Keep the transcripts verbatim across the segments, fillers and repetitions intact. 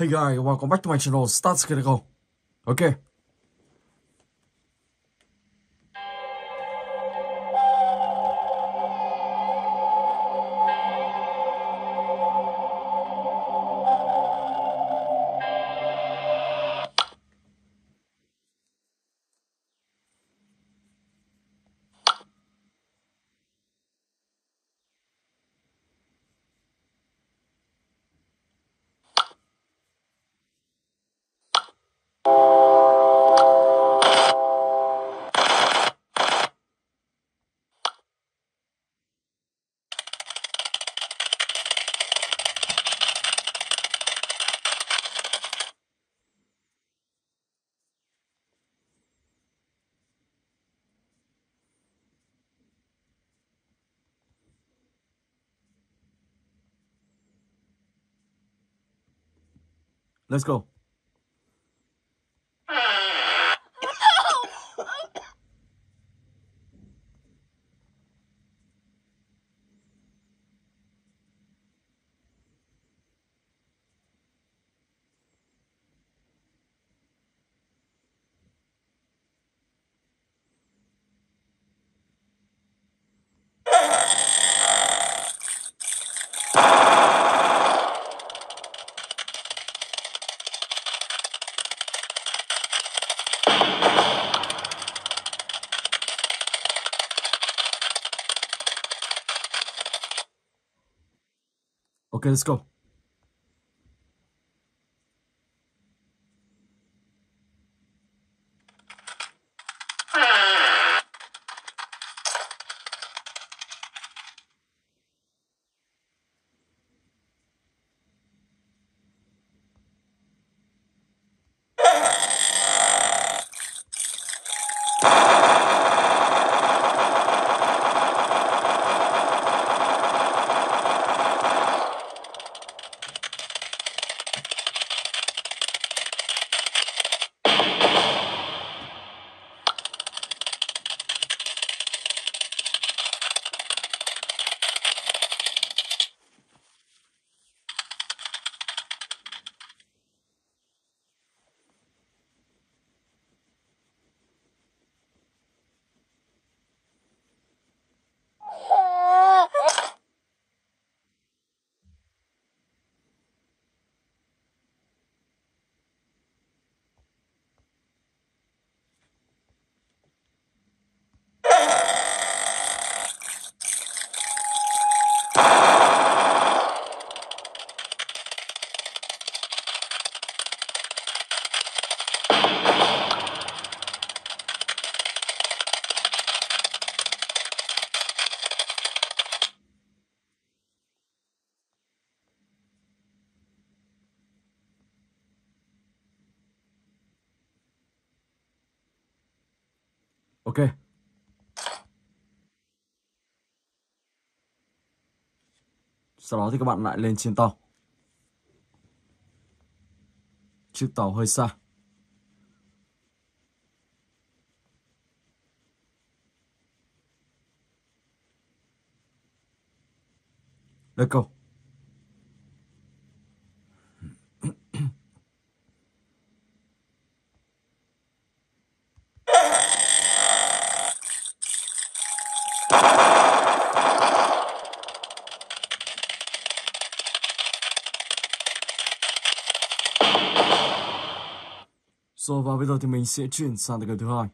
Hey guys, welcome back to my channel. Start critical. Okay. Let's go. No! Okay, let's go. Okay. Sau đó thì các bạn lại lên trên tàu. Chiếc tàu hơi xa. Let's go. So, và bây giờ thì mình sẽ chuyển sang tập thứ hai.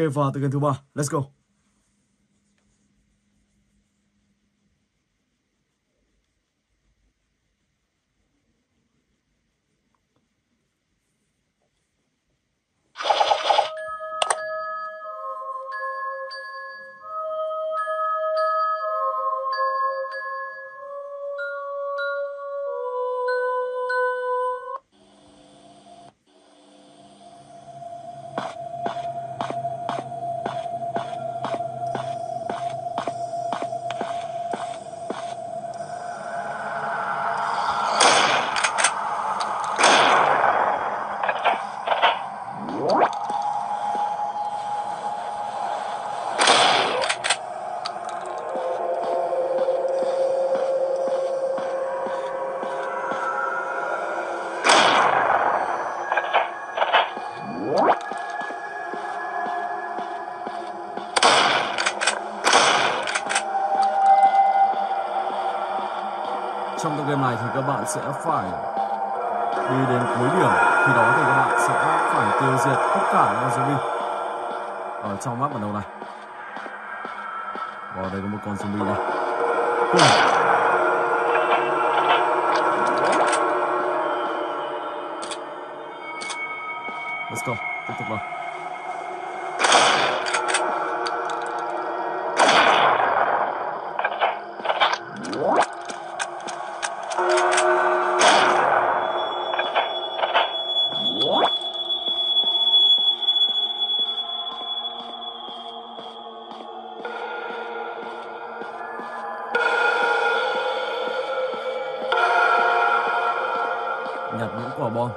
okay for từ gần thứ ba. Let's go. Trong tựa game này thì các bạn sẽ phải đi đến cuối điểm, khi đó thì các bạn sẽ phải tiêu diệt tất cả những con zombie ở trong map bản đầu này. Và đây có một con zombie này. Ui. Let's go, tiếp tục rồi. Nhặt những quả bom.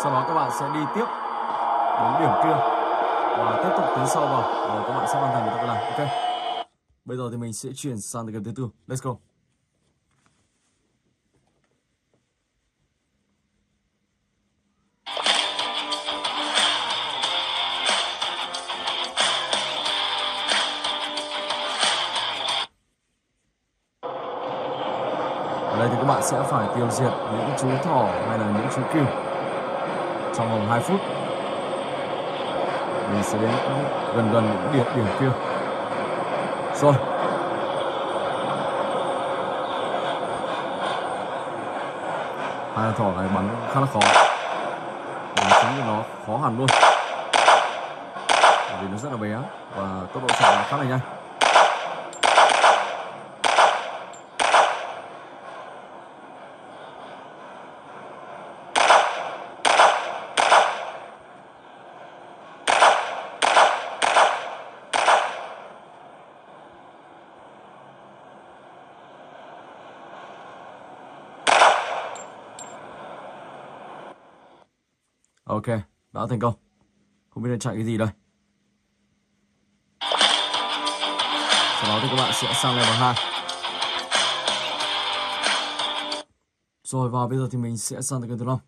Sau đó các bạn sẽ đi tiếp đến điểm kia và tiếp tục tiến sâu vào và các bạn sẽ hoàn thành được cái này. Ok. Bây giờ thì mình sẽ chuyển sang game thứ tư. Let's go. Ở đây thì các bạn sẽ phải tiêu diệt những chú thỏ hay là những chú cừu trong vòng hai phút. Mình sẽ đến gần gần những địa điểm kia rồi. Hai thỏ này bắn khá là khó, chính vì nó khó hẳn luôn, bởi vì nó rất là bé và tốc độ xạ khá là nhanh. Ok, đã thành công. Không biết nên chạy cái gì đây. Sau đó thì các bạn sẽ sang level hai. Rồi và bây giờ thì mình sẽ sang level năm.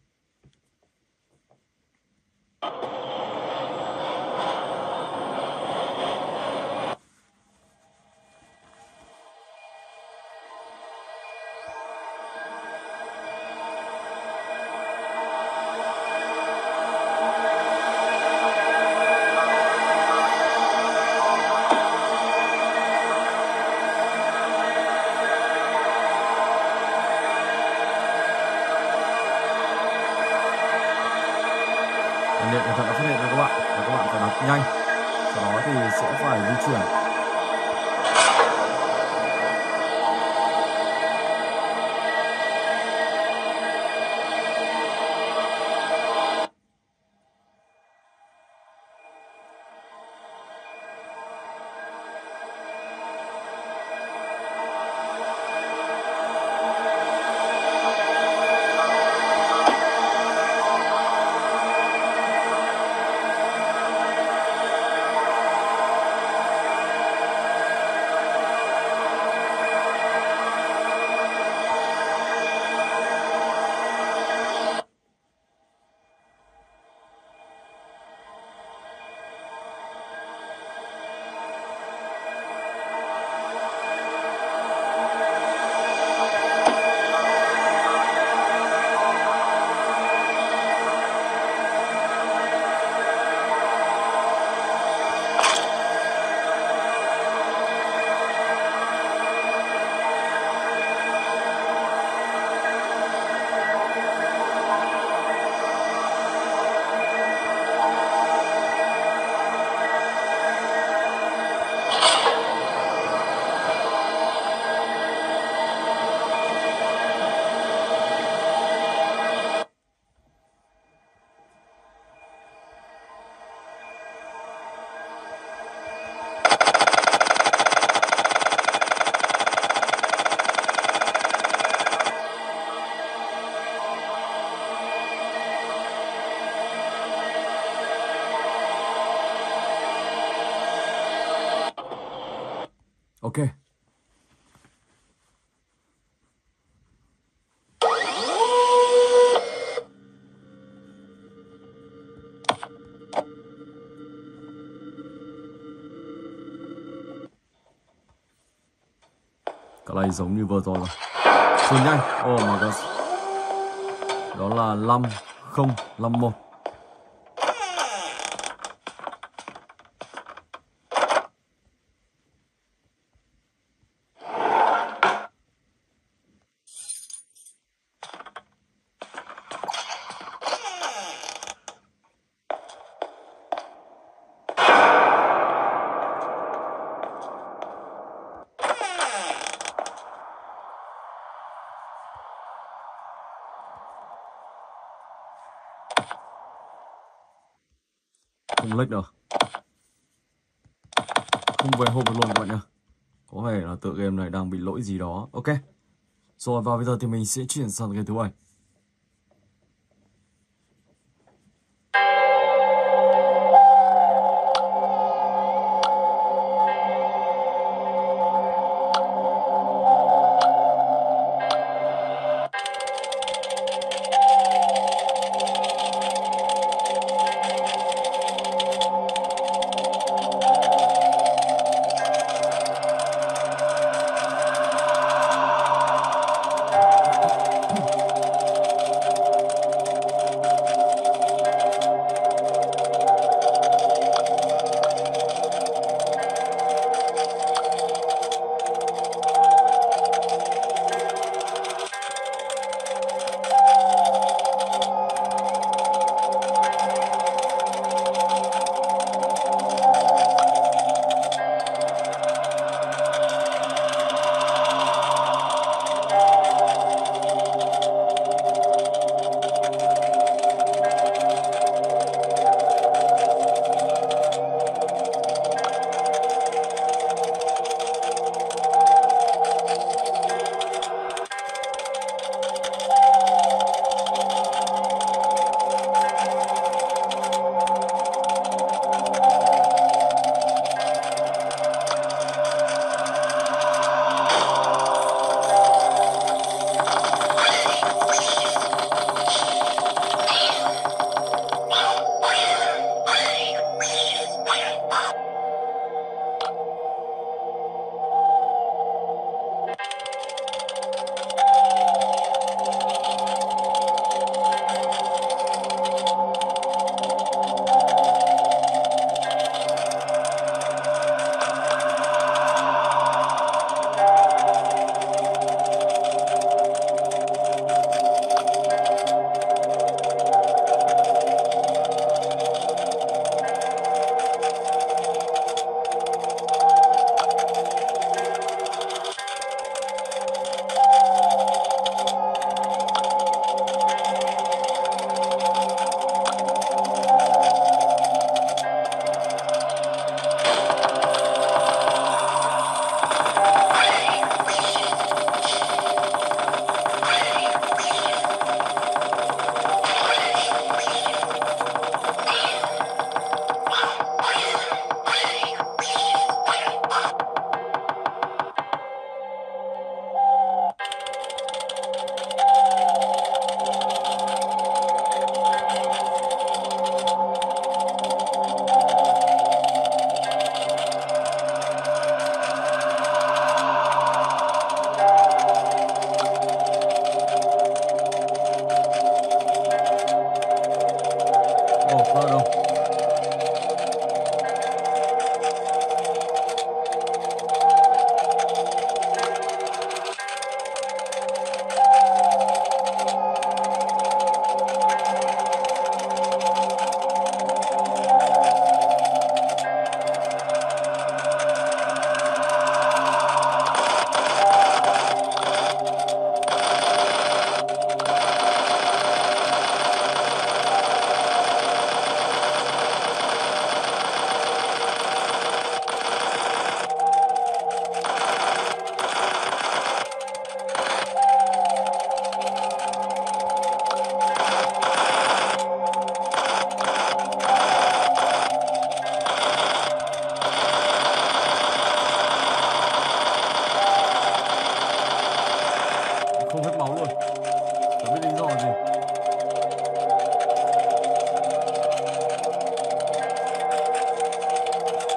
Nên điện thoại đã phát hiện ra các bạn và các bạn phải đọc nhanh, sau đó thì sẽ phải di chuyển. Okay. Cái này giống như vừa rồi rồi. Chuyển nhanh. Oh my god. Đó là năm không năm một. Không lệch được, không về hộp được luôn các bạn nhá. Có vẻ là tựa game này đang bị lỗi gì đó. Ok, rồi và bây giờ thì mình sẽ chuyển sang game thứ bảy. Oh, photo.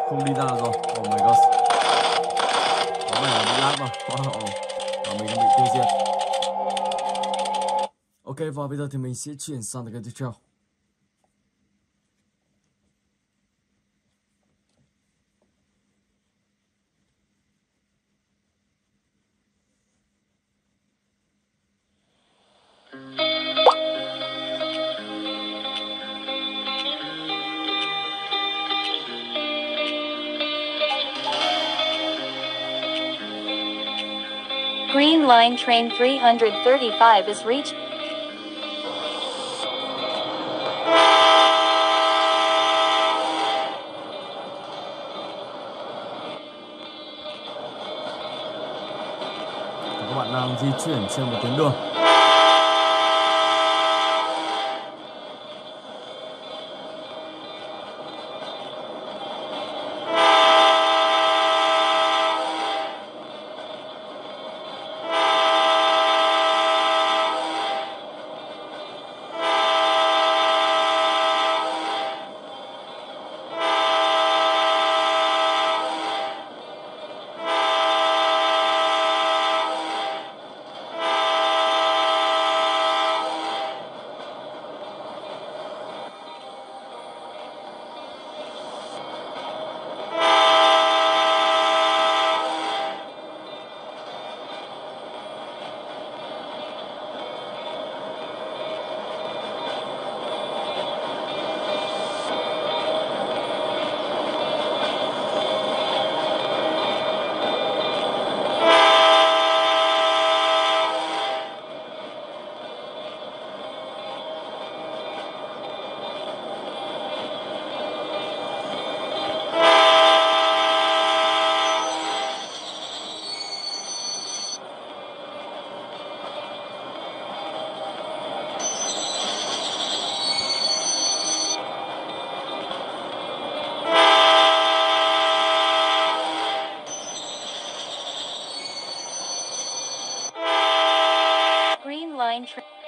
Không đi ra được rồi. Oh my god, có vẻ là bị lát mà. Oh, và mình bị tiêu diệt. Ok, và bây giờ thì mình sẽ chuyển sang cái tiếp theo. Green Line Train three thirty-five is reached. Các bạn đang di chuyển trên một tuyến đường. Green Line Train.